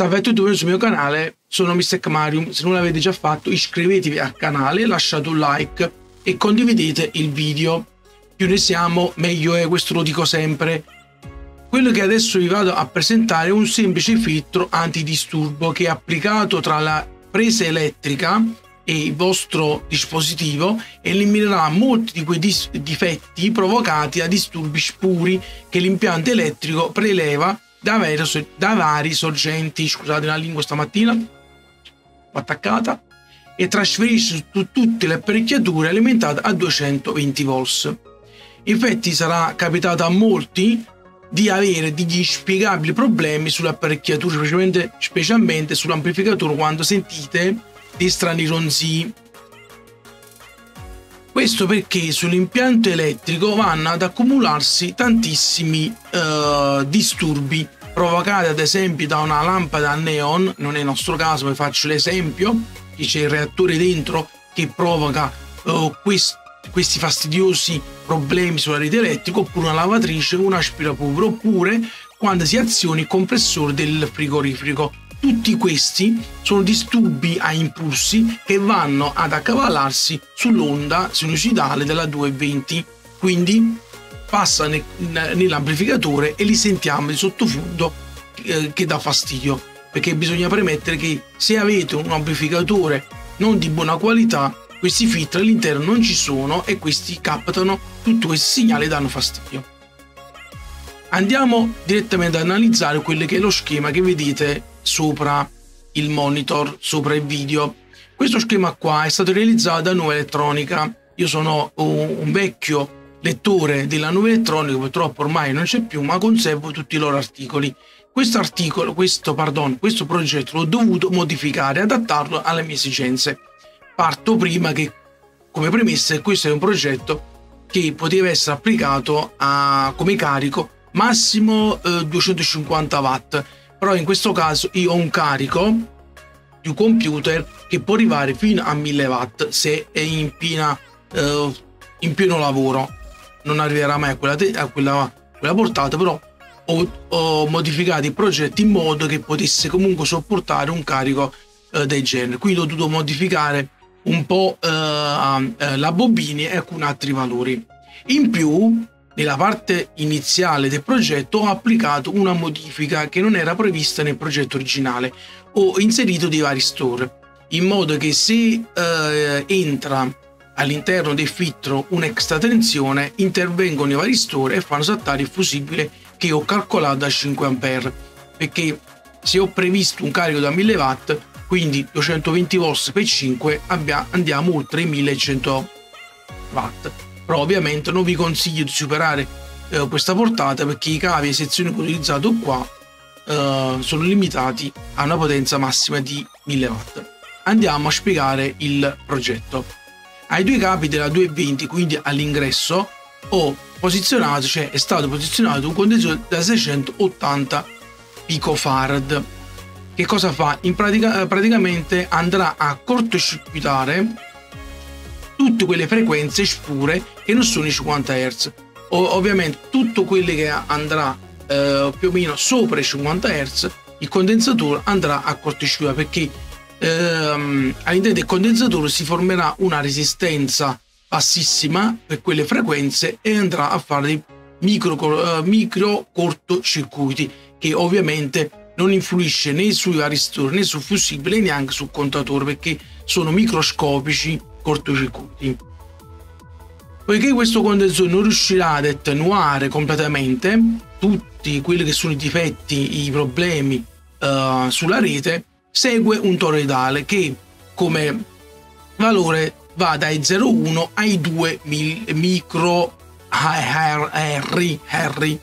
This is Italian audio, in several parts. Salve a tutti, sul mio canale, sono Mr. Camarium. Se non l'avete già fatto, iscrivetevi al canale, lasciate un like e condividete il video. Più ne siamo, meglio è, questo lo dico sempre. Quello che adesso vi vado a presentare è un semplice filtro antidisturbo che è applicato tra la presa elettrica e il vostro dispositivo, eliminerà molti di quei difetti provocati da disturbi spuri che l'impianto elettrico preleva da vari sorgenti, scusate la lingua stamattina, attaccata, e trasferisce su tutte le apparecchiature alimentate a 220 volts. Infatti sarà capitato a molti di avere degli inspiegabili problemi sulle apparecchiature, specialmente sull'amplificatore, quando sentite dei strani ronzii. Questo perché sull'impianto elettrico vanno ad accumularsi tantissimi disturbi provocati ad esempio da una lampada a neon. Non è il nostro caso, vi faccio l'esempio che c'è il reattore dentro che provoca questi fastidiosi problemi sulla rete elettrica, oppure una lavatrice, un aspirapolvere, oppure quando si aziona il compressore del frigorifero. Tutti questi sono disturbi a impulsi che vanno ad accavallarsi sull'onda sinusoidale della 220, quindi passa nell'amplificatore e li sentiamo di sottofondo che dà fastidio, perché bisogna premettere che se avete un amplificatore non di buona qualità, questi filtri all'interno non ci sono e questi captano tutti questi segnali e danno fastidio. Andiamo direttamente ad analizzare quello che è lo schema che vedete sopra il monitor, sopra il video. Questo schema qua è stato realizzato da Nuova Elettronica. Io sono un vecchio lettore della Nuova Elettronica, purtroppo ormai non c'è più, ma conservo tutti i loro articoli. Questo progetto l'ho dovuto modificare, adattarlo alle mie esigenze. Parto prima che, come premessa, che questo è un progetto che poteva essere applicato come carico massimo 250 watt, però in questo caso io ho un carico di un computer che può arrivare fino a 1000 watt se è in pieno lavoro. Non arriverà mai a quella portata, però ho modificato il progetto in modo che potesse comunque sopportare un carico del genere, quindi ho dovuto modificare un po' la bobina e alcuni altri valori in più. Nella parte iniziale del progetto ho applicato una modifica che non era prevista nel progetto originale. Ho inserito dei vari store in modo che se entra all'interno del filtro un'extra tensione, intervengono i vari store e fanno saltare il fusibile che ho calcolato a 5 A, perché se ho previsto un carico da 1000 watt, quindi 220 volts per 5, andiamo oltre i 1100 watt. Però ovviamente non vi consiglio di superare questa portata, perché i cavi e sezioni che ho utilizzato qua sono limitati a una potenza massima di 1000 watt. Andiamo a spiegare il progetto. Ai due capi della 220, quindi all'ingresso, è stato posizionato un condensatore da 680 picofarad. Che cosa fa? In pratica, praticamente andrà a cortocircuitare tutte quelle frequenze spure che non sono i 50 Hz. Ovviamente tutto quello che andrà più o meno sopra i 50 Hz, il condensatore andrà a cortocircuitare, perché all'interno del condensatore si formerà una resistenza bassissima per quelle frequenze e andrà a fare dei micro cortocircuiti, che ovviamente non influisce né sui varistori né sul fusibile né neanche sul contatore, perché sono microscopici cortocircuiti. Poiché questo condensatore non riuscirà ad attenuare completamente tutti quelli che sono i difetti, i problemi sulla rete, segue un toroidale che come valore va dai 0,1 ai 2 microHertz,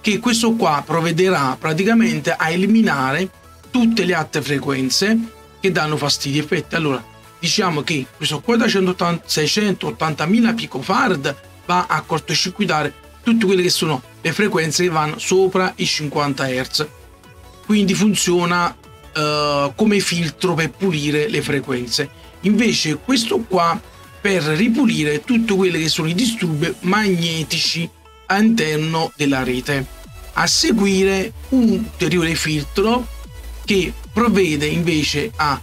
che questo qua provvederà praticamente a eliminare tutte le altre frequenze che danno fastidio. Effetti, allora diciamo che questo qua da 680.000 picofarad va a cortocircuitare tutte quelle che sono le frequenze che vanno sopra i 50 Hz. Quindi funziona come filtro per pulire le frequenze. Invece questo qua per ripulire tutti quelli che sono i disturbi magnetici all'interno della rete. A seguire un ulteriore filtro che provvede invece a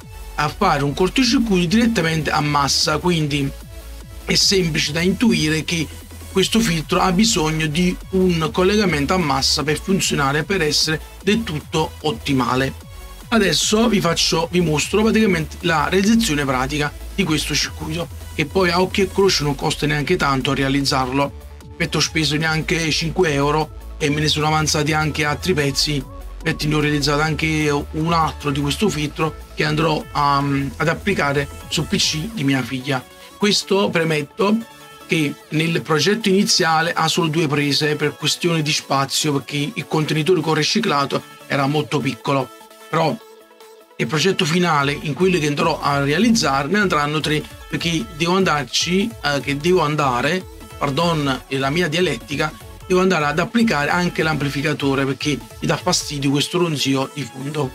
fare un cortocircuito direttamente a massa, quindi è semplice da intuire che questo filtro ha bisogno di un collegamento a massa per funzionare, per essere del tutto ottimale. Adesso vi mostro praticamente la realizzazione pratica di questo circuito, che poi a occhio e croce non costa neanche tanto a realizzarlo, perché ho speso neanche 5 euro e me ne sono avanzati anche altri pezzi, perché ne ho realizzato anche un altro di questo filtro che andrò ad applicare sul PC di mia figlia. Questo, premetto, che nel progetto iniziale ha solo 2 prese per questione di spazio, perché il contenitore con riciclato era molto piccolo, però nel progetto finale, in quello che andrò a realizzare, ne andranno 3, perché devo andare ad applicare anche l'amplificatore, perché mi dà fastidio questo ronzio di fondo.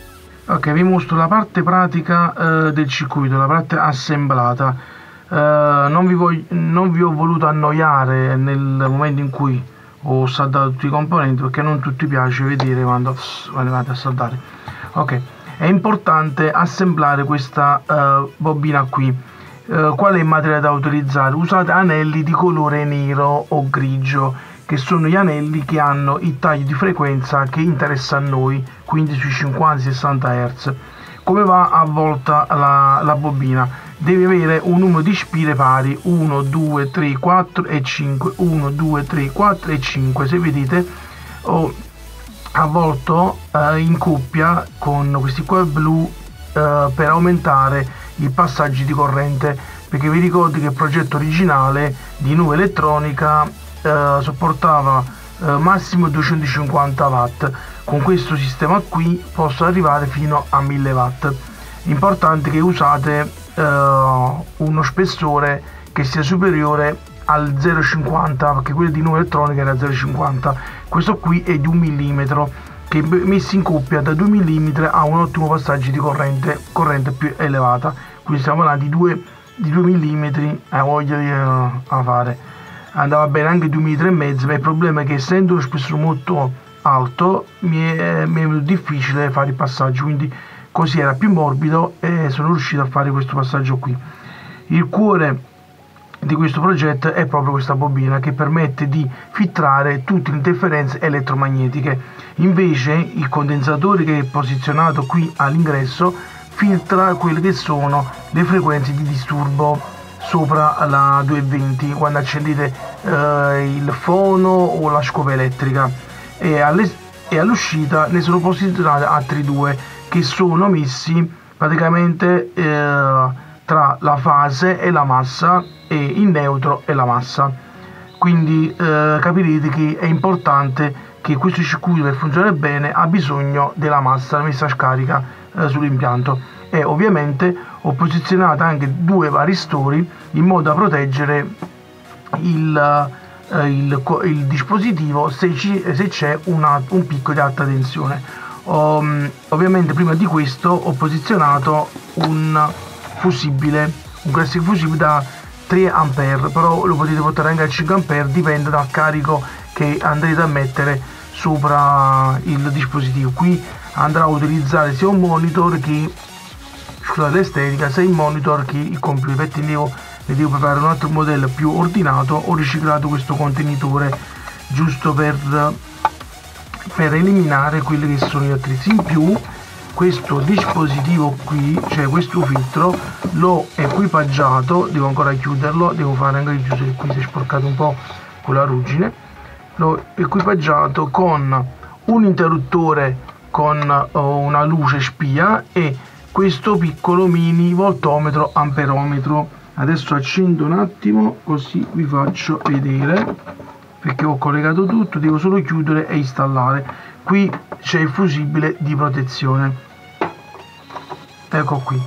Ok, vi mostro la parte pratica del circuito, la parte assemblata. Non vi ho voluto annoiare nel momento in cui ho saldato tutti i componenti, perché non tutti piace vedere quando andate a saldare. Ok, è importante assemblare questa bobina qui. Qual è il materiale da utilizzare? Usate anelli di colore nero o grigio, che sono gli anelli che hanno il taglio di frequenza che interessa a noi, quindi sui 50-60 Hz. Come va avvolta la bobina? Deve avere un numero di spire pari 1, 2, 3, 4 e 5, 1, 2, 3, 4 e 5, se vedete ho avvolto in coppia con questi qua blu per aumentare i passaggi di corrente, perché vi ricordo che il progetto originale di Nuova Elettronica sopportava massimo 250 watt, con questo sistema qui posso arrivare fino a 1000 watt. Importante che usate uno spessore che sia superiore al 0,50, perché quello di Nuova Elettronica era 0,50, questo qui è di 1 millimetro, che messi in coppia da 2 mm ha un ottimo passaggio di corrente più elevata, quindi stiamo parlando di 2 mm. Andava bene anche 2,5 mm, ma il problema è che, essendo lo spessore molto alto, mi è venuto difficile fare il passaggio, quindi così era più morbido e sono riuscito a fare questo passaggio qui. Il cuore di questo progetto è proprio questa bobina, che permette di filtrare tutte le interferenze elettromagnetiche. Invece il condensatore che è posizionato qui all'ingresso filtra quelle che sono le frequenze di disturbo sopra la 220 quando accendete il fono o la scopa elettrica, e all'uscita ne sono posizionate altri 2, che sono messi praticamente tra la fase e la massa, e il neutro e la massa. Quindi capirete che è importante che questo circuito, per funzionare bene, ha bisogno della massa messa a scarica sull'impianto, e ovviamente ho posizionato anche 2 varistori in modo da proteggere il dispositivo se c'è un picco di alta tensione. Ovviamente prima di questo ho posizionato un classico fusibile da 3 ampere, però lo potete portare anche a 5 ampere, dipende dal carico che andrete a mettere sopra il dispositivo. Qui andrà a utilizzare sia un monitor che, scusate l'estetica, sia il monitor che il computer. Ne devo preparare un altro modello più ordinato. Ho riciclato questo contenitore giusto per eliminare quelli che sono gli attrezzi in più. Questo dispositivo qui, cioè questo filtro, l'ho equipaggiato, devo ancora chiuderlo, devo fare anche il chiusura, qui si è sporcato un po' con la ruggine. L'ho equipaggiato con un interruttore con una luce spia e questo piccolo mini voltometro amperometro. Adesso accendo un attimo così vi faccio vedere, perché ho collegato tutto, devo solo chiudere e installare. Qui c'è il fusibile di protezione, ecco qui,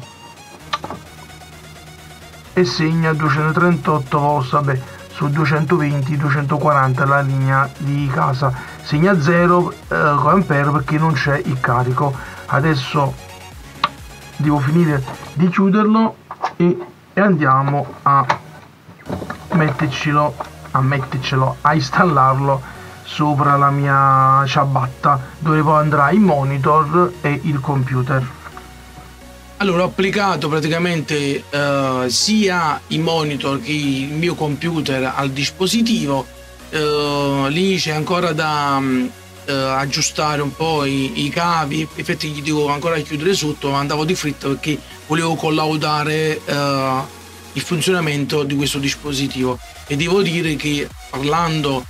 e segna 238 volt, vabbè, su 220-240 la linea di casa, segna 0 ampere perché non c'è il carico. Adesso devo finire di chiuderlo e andiamo a mettercelo a installarlo sopra la mia ciabatta, dove poi andrà il monitor e il computer. Allora, ho applicato praticamente sia i monitor che il mio computer al dispositivo. Lì c'è ancora da aggiustare un po' i cavi. Infatti gli devo ancora chiudere sotto, ma andavo di fretta perché volevo collaudare il funzionamento di questo dispositivo. E devo dire che, parlando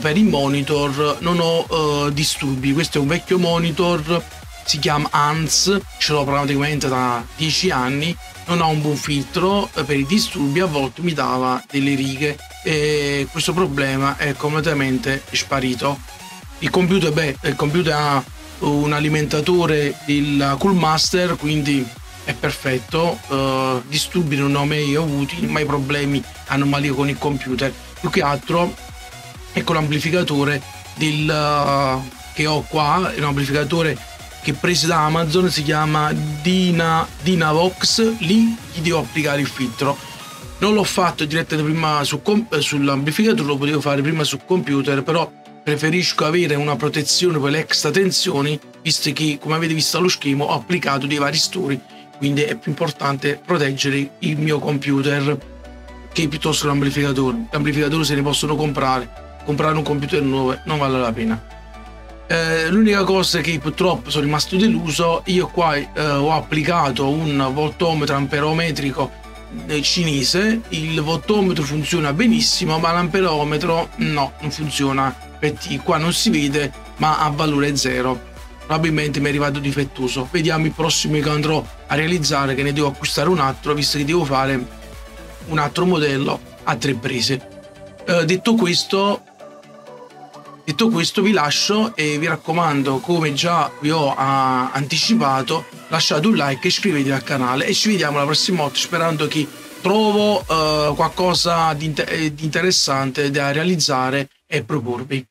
per il monitor, non ho disturbi. Questo è un vecchio monitor, si chiama ANS, ce l'ho praticamente da 10 anni, non ha un buon filtro per i disturbi, a volte mi dava delle righe e questo problema è completamente sparito. Il computer, il computer ha un alimentatore, il Coolmaster, quindi è perfetto, disturbi non ho mai avuti, mai problemi, anomalie con il computer, più che altro ecco l'amplificatore che ho qua. È un amplificatore che preso da Amazon, si chiama Dinavox, lì gli devo applicare il filtro. Non l'ho fatto direttamente prima sull'amplificatore, lo potevo fare prima sul computer, però preferisco avere una protezione per le extra tensioni, visto che, come avete visto allo schermo, ho applicato dei vari stori, quindi è più importante proteggere il mio computer che piuttosto l'amplificatore. L'amplificatore se ne possono comprare un computer nuovo non vale la pena. L'unica cosa che purtroppo sono rimasto deluso, io qua ho applicato un voltometro amperometrico cinese, il voltometro funziona benissimo ma l'amperometro no, non funziona, perché qua non si vede ma ha valore 0. Probabilmente mi è arrivato difettoso. Vediamo i prossimi che andrò a realizzare, che ne devo acquistare un altro, visto che devo fare un altro modello a 3 prese. Detto questo vi lascio e vi raccomando, come già vi ho anticipato, lasciate un like e iscrivetevi al canale e ci vediamo la prossima volta, sperando che trovo qualcosa di interessante da realizzare e proporvi.